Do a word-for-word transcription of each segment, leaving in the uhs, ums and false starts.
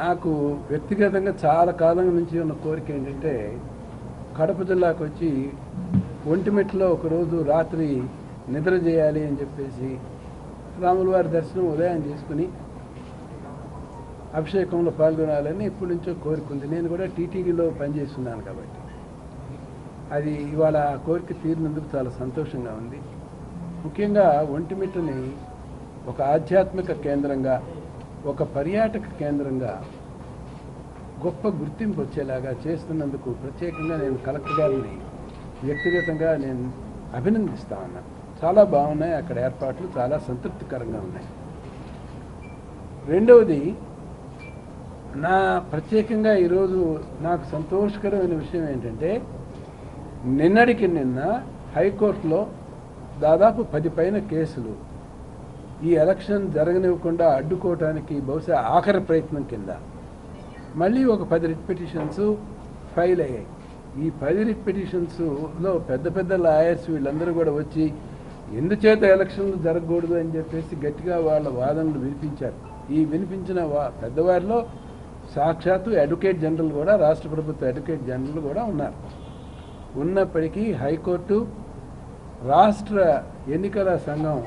నాకు వ్యక్తిగతంగా చాలా కాలం నుంచి ఉన్న కోరిక ఏంటంటే కడప జిల్లాకు వచ్చి ఒంటిమిట్టలో ఒక రోజు రాత్రి నిద్ర చేయాలి అని చెప్పేసి రాముల వారి దర్శనం ఉదయం చేసుకుని అభిషేకంలో పాల్గొనాలని ఇప్పటి నుంచో కోరుకుంది. నేను కూడా టీటీడీలో పనిచేస్తున్నాను కాబట్టి అది ఇవాళ కోరిక తీరినందుకు చాలా సంతోషంగా ఉంది. ముఖ్యంగా ఒంటిమిట్టని ఒక ఆధ్యాత్మిక కేంద్రంగా, ఒక పర్యాటక కేంద్రంగా గొప్ప గుర్తింపు వచ్చేలాగా చేస్తున్నందుకు ప్రత్యేకంగా నేను కలెక్టర్ గారిని వ్యక్తిగతంగా నేను అభినందిస్తా ఉన్నాను. చాలా బాగున్నాయి అక్కడ ఏర్పాట్లు, చాలా సంతృప్తికరంగా ఉన్నాయి. రెండవది, నా ప్రత్యేకంగా ఈరోజు నాకు సంతోషకరమైన విషయం ఏంటంటే నిన్నటికి నిన్న హైకోర్టులో దాదాపు పది పైన కేసులు ఈ ఎలక్షన్ జరగనివ్వకుండా అడ్డుకోవటానికి బహుశా ఆఖరి ప్రయత్నం కింద మళ్ళీ ఒక పది రిట్ పిటిషన్స్ ఫైల్ అయ్యాయి. ఈ పది రిట్ పిటిషన్స్లో పెద్ద పెద్ద లాయర్స్ వీళ్ళందరూ కూడా వచ్చి ఎందుచేత ఎలక్షన్లు జరగకూడదు అని చెప్పేసి గట్టిగా వాళ్ళ వాదనలు వినిపించారు. ఈ వినిపించిన వా పెద్దవారిలో సాక్షాత్తు అడ్వకేట్ జనరల్ కూడా, రాష్ట్ర ప్రభుత్వ అడ్వకేట్ జనరల్ కూడా ఉన్నారు. ఉన్నప్పటికీ హైకోర్టు, రాష్ట్ర ఎన్నికల సంఘం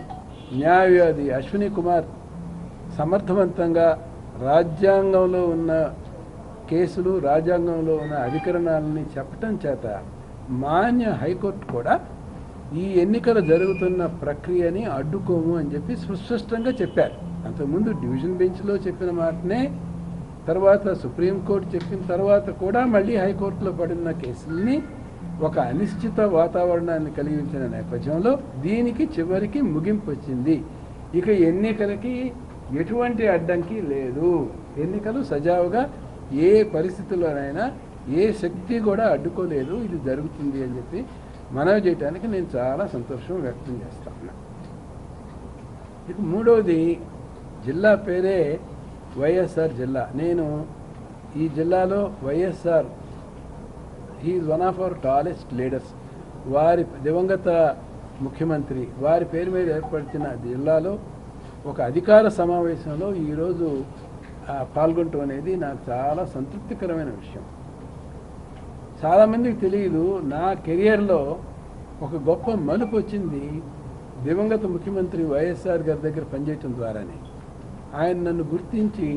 న్యాయవాది అశ్విని కుమార్ సమర్థవంతంగా రాజ్యాంగంలో ఉన్న కేసులు, రాజ్యాంగంలో ఉన్న అధికరణాలని చెప్పటం చేత మాన్య హైకోర్టు కూడా ఈ ఎన్నికలు జరుగుతున్న ప్రక్రియని అడ్డుకోము అని చెప్పి సుస్పష్టంగా చెప్పారు. అంతకుముందు డివిజన్ బెంచ్లో చెప్పిన మాటనే తర్వాత సుప్రీంకోర్టు చెప్పిన తర్వాత కూడా మళ్ళీ హైకోర్టులో పడిన కేసుల్ని ఒక అనిశ్చిత వాతావరణాన్ని కలిగించిన నేపథ్యంలో దీనికి చివరికి ముగింపు వచ్చింది. ఇక ఎన్నికలకి ఎటువంటి అడ్డంకి లేదు, ఎన్నికలు సజావుగా ఏ పరిస్థితుల్లోనైనా ఏ శక్తి కూడా అడ్డుకోలేదు, ఇది జరుగుతుంది అని చెప్పి మనవి చేయడానికి నేను చాలా సంతోషం వ్యక్తం చేస్తా ఉన్నా. ఇక మూడవది, జిల్లా పేరే వైఎస్ఆర్ జిల్లా. నేను ఈ జిల్లాలో YSR he is one of our tallest leaders. వారి దివంగత ముఖ్యమంత్రి వారి పేరు మీద ఏర్పడిన జిల్లాలో ఒక అధికార సమావేశంలో ఈరోజు పాల్గొనటం అనేది నాకు చాలా సంతృప్తికరమైన విషయం. చాలామందికి తెలియదు, నా కెరియర్లో ఒక గొప్ప మలుపు వచ్చింది దివంగత ముఖ్యమంత్రి వైఎస్ఆర్ గారి దగ్గర పనిచేయటం ద్వారానే. ఆయన నన్ను గుర్తించి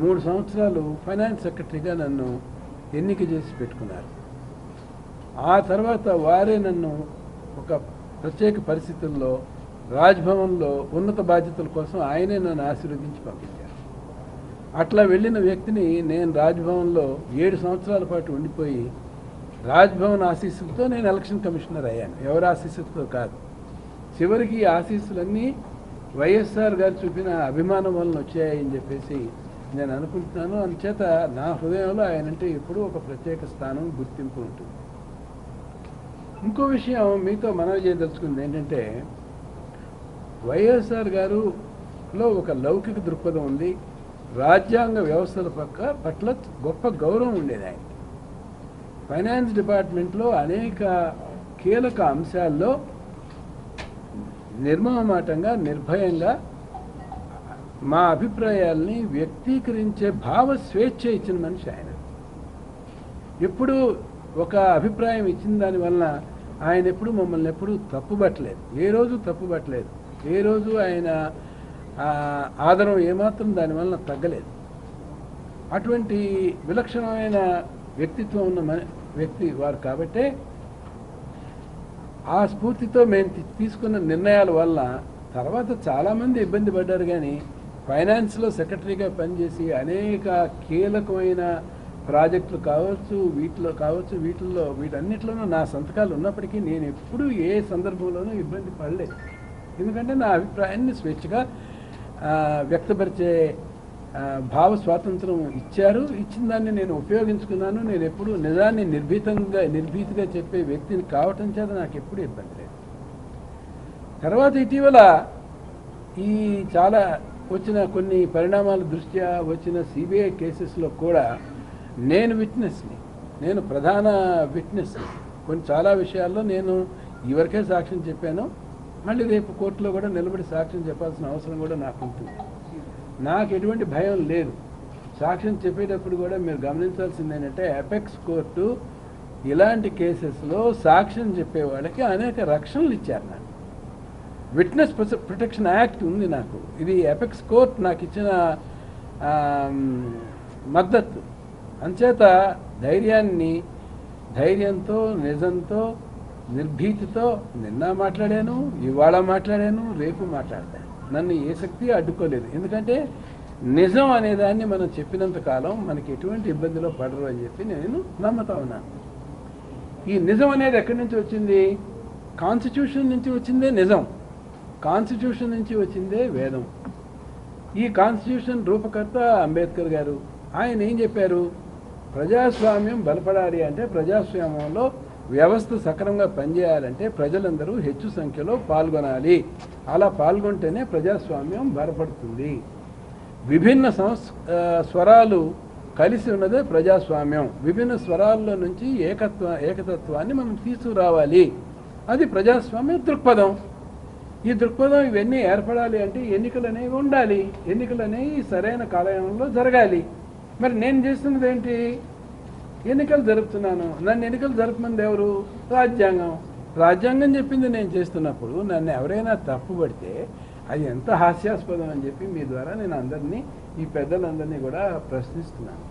మూడు సంవత్సరాలు ఫైనాన్స్ సెక్రటరీగా నన్ను ఎన్నిక చేసి పెట్టుకున్నారు. ఆ తర్వాత వారే నన్ను ఒక ప్రత్యేక పరిస్థితుల్లో రాజ్భవన్లో ఉన్నత బాధ్యతల కోసం ఆయనే నన్ను ఆశీర్వదించి పంపించారు. అట్లా వెళ్ళిన వ్యక్తిని నేను రాజ్భవన్లో ఏడు సంవత్సరాల పాటు ఉండిపోయి రాజ్భవన్ ఆశీస్సులతో నేను ఎలక్షన్ కమిషనర్ అయ్యాను, ఎవరి ఆశీస్సులతో కాదు. చివరికి ఆశీస్సులన్నీ వైఎస్ఆర్ గారు చూపిన అభిమానం వలన వచ్చాయని చెప్పేసి నేను అనుకుంటున్నాను. అందుచేత నా హృదయంలో ఆయన అంటే ఎప్పుడూ ఒక ప్రత్యేక స్థానం, గుర్తింపు ఉంటుంది. ఇంకో విషయం మీతో మనవి చేయదలుచుకుంది ఏంటంటే వైఎస్ఆర్ గారులో ఒక లౌకిక దృక్పథం ఉంది, రాజ్యాంగ వ్యవస్థల పక్క పట్ల గొప్ప గౌరవం ఉండేది ఆయన. ఫైనాన్స్ డిపార్ట్మెంట్లో అనేక కీలక అంశాల్లో నిర్మమాటంగా, నిర్భయంగా మా అభిప్రాయాల్ని వ్యక్తీకరించే భావ స్వేచ్ఛ ఇచ్చిన మనిషి ఆయన. ఎప్పుడు ఒక అభిప్రాయం ఇచ్చిన దానివల్ల ఆయన ఎప్పుడు మమ్మల్ని ఎప్పుడు తప్పుబట్టలేదు, ఏ రోజు తప్పుబట్టలేదు, ఏ రోజు ఆయన ఆదరం ఏమాత్రం దానివల్ల తగ్గలేదు. అటువంటి విలక్షణమైన వ్యక్తిత్వం ఉన్న వ్యక్తి వారు కాబట్టే ఆ స్ఫూర్తితో మేము తీసుకున్న నిర్ణయాల వల్ల తర్వాత చాలామంది ఇబ్బంది పడ్డారు. కానీ ఫైనాన్స్లో సెక్రటరీగా పనిచేసి అనేక కీలకమైన ప్రాజెక్టులు కావచ్చు, వీటిలో కావచ్చు, వీటిల్లో వీటన్నిటిలోనూ నా సంతకాలు ఉన్నప్పటికీ నేను ఎప్పుడూ ఏ సందర్భంలోనూ ఇబ్బంది పడలేదు. ఎందుకంటే నా అభిప్రాయాన్ని స్వేచ్ఛగా వ్యక్తపరిచే భావ స్వాతంత్రం ఇచ్చారు, ఇచ్చిన దాన్ని నేను ఉపయోగించుకున్నాను. నేను ఎప్పుడు నిజాన్ని నిర్భీతంగా నిర్భీతిగా చెప్పే వ్యక్తిని కావటం చేత నాకు ఎప్పుడూ ఇబ్బంది లేదు. తర్వాత ఇటీవల ఈ చాలా వచ్చిన కొన్ని పరిణామాల దృష్ట్యా వచ్చిన సిబిఐ కేసెస్లో కూడా నేను విట్నెస్ని, నేను ప్రధాన విట్నెస్ని. కొన్ని చాలా విషయాల్లో నేను ఎవరికే సాక్ష్యం చెప్పాను, మళ్ళీ రేపు కోర్టులో కూడా నిలబడి సాక్ష్యం చెప్పాల్సిన అవసరం కూడా నాకు ఉంటుంది. నాకు ఎటువంటి భయం లేదు, సాక్ష్యం చెప్పేటప్పుడు కూడా మీరు గమనించాల్సింది ఏంటంటే అపెక్స్ కోర్టు ఇలాంటి కేసెస్లో సాక్ష్యం చెప్పే వాళ్ళకి అనేక రక్షణలు ఇచ్చారు. నాకు విట్నెస్ ప్రొటెక్షన్ యాక్ట్ ఉంది. నాకు ఇది అపెక్స్ కోర్టు నాకు ఇచ్చిన మద్దతు. అంచేత ధైర్యాన్ని ధైర్యంతో నిజంతో నిర్భీతితో నిన్న మాట్లాడాను, ఇవాళ మాట్లాడాను, రేపు మాట్లాడతాను. నన్ను ఏ శక్తి అడ్డుకోలేదు. ఎందుకంటే నిజం అనేదాన్ని మనం చెప్పినంత కాలం మనకి ఎటువంటి ఇబ్బందిలో పడరు అని చెప్పి నేను నమ్ముతా ఉన్నాను. ఈ నిజం అనేది ఎక్కడి నుంచి వచ్చింది? కాన్స్టిట్యూషన్ నుంచి వచ్చిందే నిజం. కాన్స్టిట్యూషన్ నుంచి వచ్చిందే వేదం. ఈ కాన్స్టిట్యూషన్ రూపకర్త అంబేద్కర్ గారు. ఆయన ఏం చెప్పారు? ప్రజాస్వామ్యం బలపడాలి అంటే, ప్రజాస్వామ్యంలో వ్యవస్థ సక్రమంగా పనిచేయాలంటే ప్రజలందరూ హెచ్చు సంఖ్యలో పాల్గొనాలి. అలా పాల్గొంటేనే ప్రజాస్వామ్యం బలపడుతుంది. విభిన్న సంస్ స్వరాలు కలిసి ఉన్నదే ప్రజాస్వామ్యం. విభిన్న స్వరాల్లో నుంచి ఏకత్వ ఏకతత్వాన్ని మనం తీసుకురావాలి. అది ప్రజాస్వామ్య దృక్పథం. ఈ దృక్పథం ఇవన్నీ ఏర్పడాలి అంటే ఎన్నికలు అనేవి ఉండాలి. ఎన్నికలు అనేవి సరైన కాలంలో జరగాలి. మరి నేను చేస్తున్నది ఏంటి? ఎన్నికలు జరుపుతున్నాను. నన్ను ఎన్నికలు జరపమంది ఎవరు? రాజ్యాంగం. రాజ్యాంగం చెప్పింది నేను చేస్తున్నప్పుడు నన్ను ఎవరైనా తప్పుపడితే అది ఎంత హాస్యాస్పదం అని చెప్పి మీ ద్వారా నేను అందరినీ, ఈ పెద్దలందరినీ కూడా ప్రశ్నిస్తున్నాను.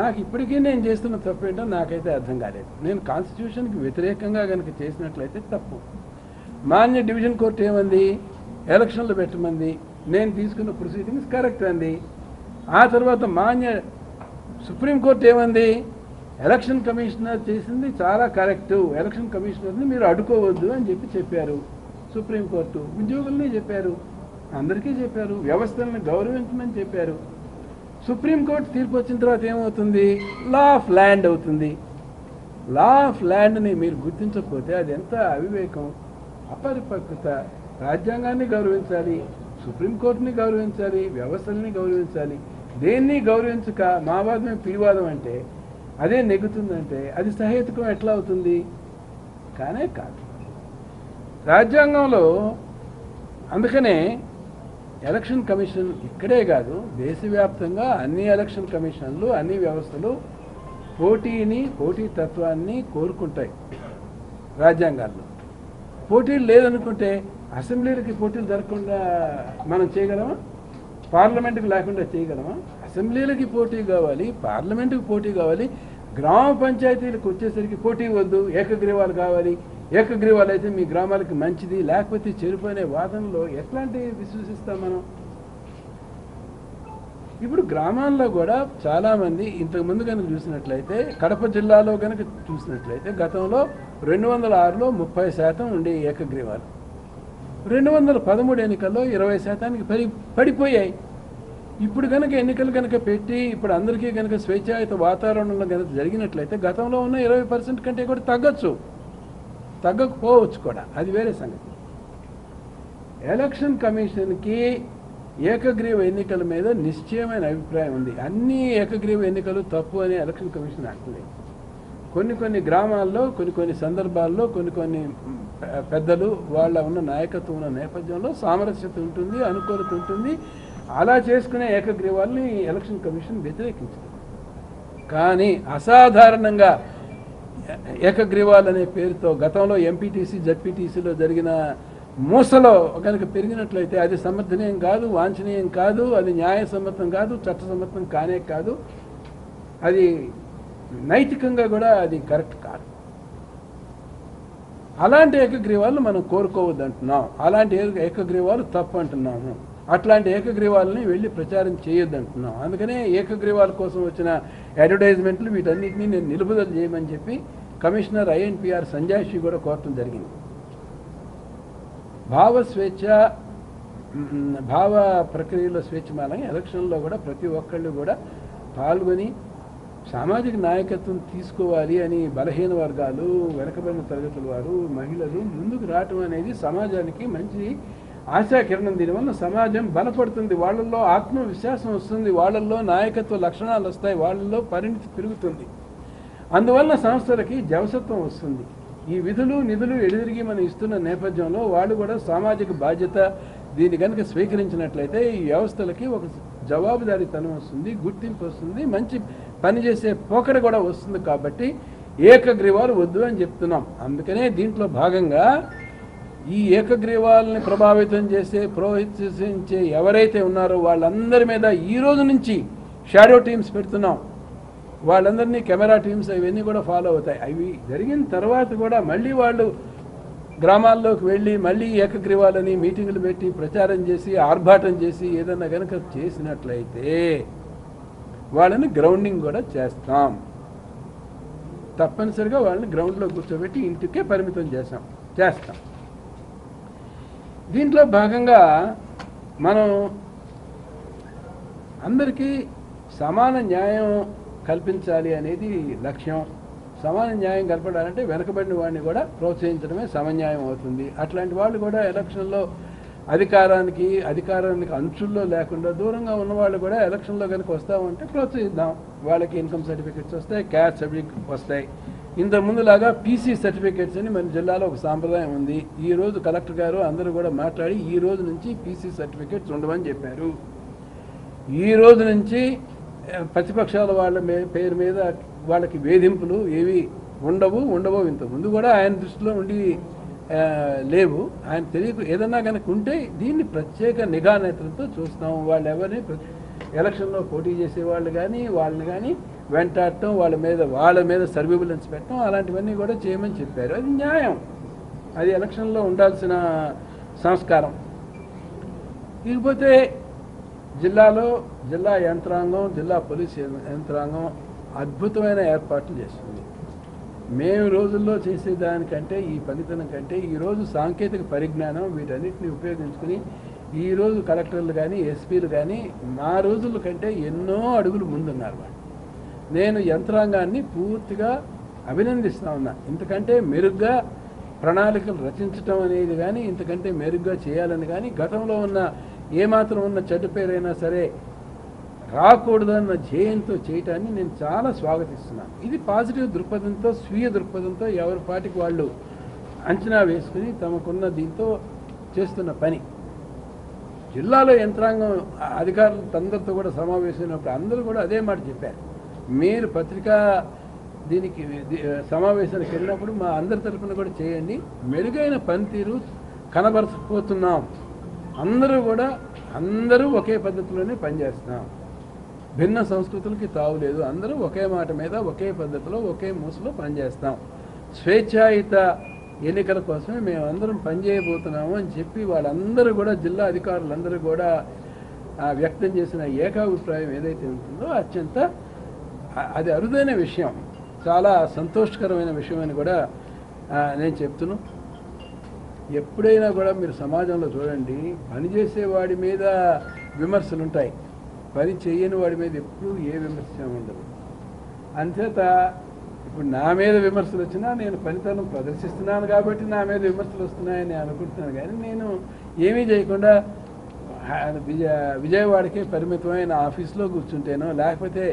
నాకు ఇప్పటికీ నేను చేస్తున్న తప్పు ఏంటో నాకైతే అర్థం కాలేదు. నేను కాన్స్టిట్యూషన్కి వ్యతిరేకంగా కనుక చేసినట్లయితే తప్పు. మాన్య డివిజన్ కోర్టు ఏమంది? ఎలక్షన్లు పెట్టమంది. నేను తీసుకున్న ప్రొసీడింగ్స్ కరెక్ట్ అంది. ఆ తర్వాత మాన్య సుప్రీంకోర్టు ఏమంది? ఎలక్షన్ కమిషనర్ చేసింది చాలా కరెక్టు, ఎలక్షన్ కమిషనర్ని మీరు అడ్డుకోవద్దు అని చెప్పి చెప్పారు సుప్రీంకోర్టు. ఉద్యోగుల్ని చెప్పారు, అందరికీ చెప్పారు, వ్యవస్థలను గౌరవించమని చెప్పారు. సుప్రీంకోర్టు తీర్పు వచ్చిన తర్వాత ఏమవుతుంది? లా ఆఫ్ ల్యాండ్ అవుతుంది. లా ఆఫ్ ల్యాండ్ని మీరు గుర్తించకపోతే అది ఎంత అవివేకం, అపరిపక్వత. రాజ్యాంగాన్ని గౌరవించాలి, సుప్రీంకోర్టుని గౌరవించాలి, వ్యవస్థల్ని గౌరవించాలి. దేన్ని గౌరవించక మావాదమే పిడివాదం అంటే, అదే నెగ్గుతుందంటే అది సహేతుకం ఎట్లా అవుతుంది? కానే కాదు రాజ్యాంగంలో. అందుకనే ఎలక్షన్ కమిషన్ ఇక్కడే కాదు, దేశవ్యాప్తంగా అన్ని ఎలక్షన్ కమిషన్లు, అన్ని వ్యవస్థలు పోటీని, పోటీ తత్వాన్ని కోరుకుంటాయి రాజ్యాంగాల్లో. పోటీలు లేదనుకుంటే అసెంబ్లీలకి పోటీలు జరగకుండా మనం చేయగలమా? పార్లమెంటుకు లేకుండా చేయగలమా? అసెంబ్లీలకి పోటీ కావాలి, పార్లమెంటుకు పోటీ కావాలి. గ్రామ పంచాయతీలకు వచ్చేసరికి పోటీ వద్దు, ఏకగ్రీవాలు కావాలి. ఏకగ్రీవాలు అయితే మీ గ్రామాలకి మంచిది, లేకపోతే చెడిపోయే వాదనలో ఎట్లాంటివి విశ్వసిస్తాం మనం? ఇప్పుడు గ్రామాల్లో కూడా చాలామంది, ఇంతకుముందు కనుక చూసినట్లయితే కడప జిల్లాలో కనుక చూసినట్లయితే గతంలో రెండు వందల ఆరులో ముప్పై శాతం ఉండే ఏకగ్రీవాలు రెండు వందల పదమూడు ఎన్నికల్లో ఇరవై శాతానికి పడి పడిపోయాయి ఇప్పుడు కనుక ఎన్నికలు కనుక పెట్టి ఇప్పుడు అందరికీ కనుక స్వేచ్ఛాయుత వాతావరణంలో కనుక జరిగినట్లయితే గతంలో ఉన్న ఇరవై పర్సెంట్ కంటే కూడా తగ్గచ్చు, తగ్గకపోవచ్చు కూడా, అది వేరే సంగతి. ఎలక్షన్ కమిషన్కి ఏకగ్రీవ ఎన్నికల మీద నిశ్చయమైన అభిప్రాయం ఉంది. అన్ని ఏకగ్రీవ ఎన్నికలు తప్పు అని ఎలక్షన్ కమిషన్ అంటుంది. కొన్ని కొన్ని గ్రామాల్లో, కొన్ని కొన్ని సందర్భాల్లో, కొన్ని కొన్ని పెద్దలు వాళ్ళ ఉన్న నాయకత్వం ఉన్న నేపథ్యంలో సామరస్యత ఉంటుంది, అనుకూలత ఉంటుంది. అలా చేసుకునే ఏకగ్రీవాల్ని ఎలక్షన్ కమిషన్ వ్యతిరేకించింది. కానీ అసాధారణంగా ఏకగ్రీవాలు అనే పేరుతో గతంలో ఎంపీటీసీ జడ్పీటీసీలో జరిగిన మూసలో కనుక పెరిగినట్లయితే అది సమర్థనీయం కాదు, వాంఛనీయం కాదు, అది న్యాయసమ్మతం కాదు, చట్టసమ్మతం కానే కాదు, అది నైతికంగా కూడా అది కరెక్ట్ కాదు. అలాంటి ఏకగ్రీవాలను మనం కోరుకోవద్దు అంటున్నాం, అలాంటి ఏకగ్రీవాలు తప్పు అంటున్నాము, అట్లాంటి ఏకగ్రీవాలని వెళ్ళి ప్రచారం చేయొద్దు అంటున్నాం. అందుకనే ఏకగ్రీవాల కోసం వచ్చిన అడ్వర్టైజ్మెంట్లు వీటన్నిటినీ నేను నిలుపుదల చేయమని చెప్పి కమిషనర్ ఐఎన్పిఆర్ సంజయ్ శ్రీ కూడా కోరటం జరిగింది. భావ స్వేచ్ఛ, భావ ప్రక్రియలో స్వేచ్ఛ మాలంగా ఎలక్షన్లో కూడా ప్రతి ఒక్కళ్ళు కూడా పాల్గొని సామాజిక నాయకత్వం తీసుకోవాలి అని బలహీన వర్గాలు, వెనకబడిన తరగతుల వారు, మహిళలు ముందుకు రావటం అనేది సమాజానికి మంచి ఆశాకిరణం. దీనివల్ల సమాజం బలపడుతుంది, వాళ్ళల్లో ఆత్మవిశ్వాసం వస్తుంది, వాళ్ళల్లో నాయకత్వ లక్షణాలు వస్తాయి, వాళ్ళల్లో పరిణితి పెరుగుతుంది. అందువల్ల సంస్థలకి జవసత్వం వస్తుంది. ఈ విధులు నిధులు ఎదురిగి మనం ఇస్తున్న నేపథ్యంలో వాళ్ళు కూడా సామాజిక బాధ్యత దీన్ని కనుక స్వీకరించినట్లయితే ఈ వ్యవస్థలకి ఒక జవాబుదారీతనం వస్తుంది, గుర్తింపు వస్తుంది, మంచి పని చేసే పోకడ కూడా వస్తుంది. కాబట్టి ఏకగ్రీవాలు వద్దు అని చెప్తున్నాం. అందుకనే దీంట్లో భాగంగా ఈ ఏకగ్రీవాలని ప్రభావితం చేసే ప్రోత్సహించే ఎవరైతే ఉన్నారో వాళ్ళందరి మీద ఈ రోజు నుంచి షాడో టీమ్స్ పెడుతున్నాం. వాళ్ళందరినీ కెమెరా టీమ్స్ అవన్నీ కూడా ఫాలో అవుతాయి. అవి జరిగిన తర్వాత కూడా మళ్ళీ వాళ్ళు గ్రామాల్లోకి వెళ్ళి మళ్ళీ ఏకగ్రీవాలని మీటింగులు పెట్టి ప్రచారం చేసి ఆర్భాటం చేసి ఏదన్నా కనుక చేసినట్లయితే వాళ్ళని గ్రౌండింగ్ కూడా చేస్తాం. తప్పనిసరిగా వాళ్ళని గ్రౌండ్లో కూర్చోబెట్టి ఇంటికే పరిమితం చేస్తాం చేస్తాం దీంట్లో భాగంగా మనం అందరికీ సమాన న్యాయం కల్పించాలి అనేది లక్ష్యం. సమాన న్యాయం కల్పడాలంటే వెనకబడిన వాడిని కూడా ప్రోత్సహించడమే సమన్యాయం అవుతుంది. అట్లాంటి వాళ్ళు కూడా ఎలక్షన్లో అధికారానికి అధికారానికి అంచుల్లో లేకుండా దూరంగా ఉన్న వాళ్ళు కూడా ఎలక్షన్లో కనుక వస్తామంటే ప్రోత్సహిద్దాం. వాళ్ళకి ఇన్కమ్ సర్టిఫికెట్స్ వస్తాయి, క్యాష్ సర్టిఫికెట్ వస్తాయి. ఇంతకుముందులాగా పీసీ సర్టిఫికెట్స్ అని మన జిల్లాలో ఒక సాంప్రదాయం ఉంది. ఈరోజు కలెక్టర్ గారు అందరూ కూడా మాట్లాడి ఈ రోజు నుంచి పీసీ సర్టిఫికెట్స్ ఉండవని చెప్పారు. ఈ రోజు నుంచి ప్రతిపక్షాల వాళ్ళ పేరు మీద వాళ్ళకి వేధింపులు ఏవి ఉండవు ఉండవు ఇంతకుముందు కూడా ఆయన దృష్టిలో ఉండి లేవు. ఆయన తెలియకు ఏదన్నా కనుక ఉంటే దీన్ని ప్రత్యేక నిఘా నేత్రంతో చూస్తాం. వాళ్ళు ఎవరిని ఎలక్షన్లో పోటీ చేసే వాళ్ళు కానీ వాళ్ళని కానీ వెంటాడటం, వాళ్ళ మీద వాళ్ళ మీద సర్వేలెన్స్ పెట్టడం అలాంటివన్నీ కూడా చేయమని చెప్పారు. అది న్యాయం, అది ఎలక్షన్లో ఉండాల్సిన సంస్కారం. ఇకపోతే జిల్లాలో జిల్లా యంత్రాంగం, జిల్లా పోలీస్ యంత్రాంగం అద్భుతమైన ఏర్పాట్లు చేస్తుంది. మేము రోజుల్లో చేసేదానికంటే ఈ పనితనం కంటే ఈరోజు సాంకేతిక పరిజ్ఞానం వీటన్నిటిని ఉపయోగించుకుని ఈరోజు కలెక్టర్లు కానీ ఎస్పీలు కానీ మా రోజుల కంటే ఎన్నో అడుగులు ముందున్నారు. వాళ్ళు నేను యంత్రాంగాన్ని పూర్తిగా అభినందిస్తూ ఉన్నా. ఇంతకంటే మెరుగ్గా ప్రణాళికలు రచించడం అనేది కానీ ఇంతకంటే మెరుగ్గా చేయాలని కానీ గతంలో ఉన్న ఏమాత్రం ఉన్న చెడ్డ పేరైనా సరే రాకూడదన్న ధ్యేయంతో చేయటాన్ని నేను చాలా స్వాగతిస్తున్నాను. ఇది పాజిటివ్ దృక్పథంతో స్వీయ దృక్పథంతో ఎవరి పాటికి వాళ్ళు అంచనా వేసుకుని తమకున్న దీంతో చేస్తున్న పని. జిల్లాలో యంత్రాంగం అధికారులు అందరితో కూడా సమావేశమైనప్పుడు అందరూ కూడా అదే మాట చెప్పారు. మీరు పత్రికా దీనికి సమావేశానికి వెళ్ళినప్పుడు మా అందరి తరఫున కూడా చేయండి, మెరుగైన పనితీరు కనబరచకపోతున్నాం, అందరూ కూడా అందరూ ఒకే పద్ధతిలోనే పనిచేస్తున్నాం, భిన్న సంస్కృతులకి తావులేదు, అందరూ ఒకే మాట మీద ఒకే పద్ధతిలో ఒకే మూసలో పనిచేస్తాం, స్వేచ్ఛాయుత ఎన్నికల కోసమే మేమందరం పనిచేయబోతున్నాము అని చెప్పి వాళ్ళందరూ కూడా జిల్లా అధికారులందరూ కూడా వ్యక్తం చేసిన ఏకాభిప్రాయం ఏదైతే ఉంటుందో అత్యంత అది అరుదైన విషయం, చాలా సంతోషకరమైన విషయం అని కూడా నేను చెప్తున్నాను. ఎప్పుడైనా కూడా మీరు సమాజంలో చూడండి, పనిచేసేవాడి మీద విమర్శలు ఉంటాయి, పని చేయని వాడి మీద ఎప్పుడూ ఏ విమర్శ ఉండదు. అంచేత ఇప్పుడు నా మీద విమర్శలు వచ్చినా నేను పనితనం ప్రదర్శిస్తున్నాను కాబట్టి నా మీద విమర్శలు వస్తున్నాయని అనుకుంటున్నాను. కానీ నేను ఏమీ చేయకుండా విజయ విజయవాడకే పరిమితమైన ఆఫీస్లో కూర్చుంటాను, లేకపోతే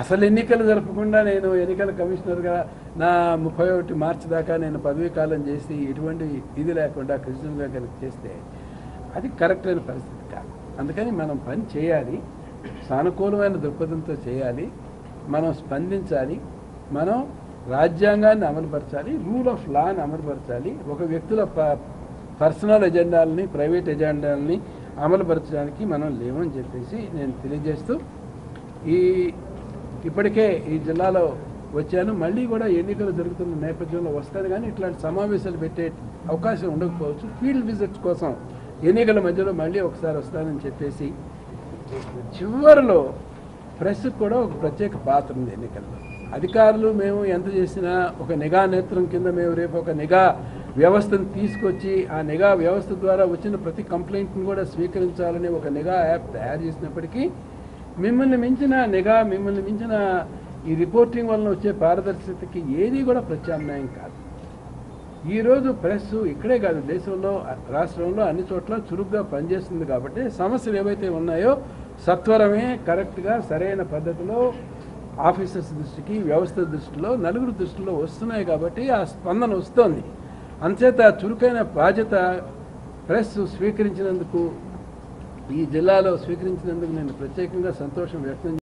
అసలు ఎన్నికలు జరపకుండా నేను ఎన్నికల కమిషనర్గా నా ముప్పై ఒకటి మార్చి దాకా నేను పదవీ కాలం చేసి ఎటువంటి ఇది లేకుండా కృష్ణంగా కనుక చేస్తే అది కరెక్ట్ అయిన పరిస్థితి కాదు. అందుకని మనం పని చేయాలి, సానుకూలమైన దృక్పథంతో చేయాలి, మనం స్పందించాలి, మనం రాజ్యాంగాన్ని అమలుపరచాలి, రూల్ ఆఫ్ లాని అమలుపరచాలి. ఒక వ్యక్తుల ప పర్సనల్ ఎజెండాలని ప్రైవేట్ ఎజెండాలని అమలుపరచడానికి మనం లేవని చెప్పేసి నేను తెలియజేస్తూ ఈ ఇప్పటికే ఈ జిల్లాలో వచ్చాను. మళ్ళీ కూడా ఎన్నికలు జరుగుతున్న నేపథ్యంలో వస్తాను కానీ ఇట్లాంటి సమావేశాలు పెట్టే అవకాశం ఉండకపోవచ్చు. ఫీల్డ్ విజిట్స్ కోసం ఎన్నికల మధ్యలో మళ్ళీ ఒకసారి వస్తానని చెప్పేసి చివరిలో ప్రెస్ కూడా ఒక ప్రత్యేక పాత్ర ఉంది ఎన్నికల్లో. అధికారులు మేము ఎంత చేసినా ఒక నిఘా నేత్రం కింద మేము రేపు ఒక నిఘా వ్యవస్థను తీసుకొచ్చి ఆ నిఘా వ్యవస్థ ద్వారా వచ్చిన ప్రతి కంప్లైంట్ని కూడా స్వీకరించాలని ఒక నిఘా యాప్ తయారు చేసినప్పటికీ మిమ్మల్ని మించిన నిఘా మిమ్మల్ని మించిన ఈ రిపోర్టింగ్ వలన వచ్చే పారదర్శకతకి ఏది కూడా ప్రత్యామ్నాయం కాదు. ఈరోజు ప్రెస్ ఇక్కడే కాదు దేశంలో రాష్ట్రంలో అన్ని చోట్ల చురుగ్గా పనిచేస్తుంది. కాబట్టి సమస్యలు ఏవైతే ఉన్నాయో సత్వరమే కరెక్ట్గా సరైన పద్ధతిలో ఆఫీసర్స్ దృష్టికి వ్యవస్థ దృష్టిలో నలుగురు దృష్టిలో వస్తున్నాయి. కాబట్టి ఆ స్పందన వస్తోంది. అంచేత చురుకైన బాధ్యత ప్రెస్ స్వీకరించినందుకు ఈ జిల్లాలో స్వీకరించినందుకు నేను ప్రత్యేకంగా సంతోషం వ్యక్తం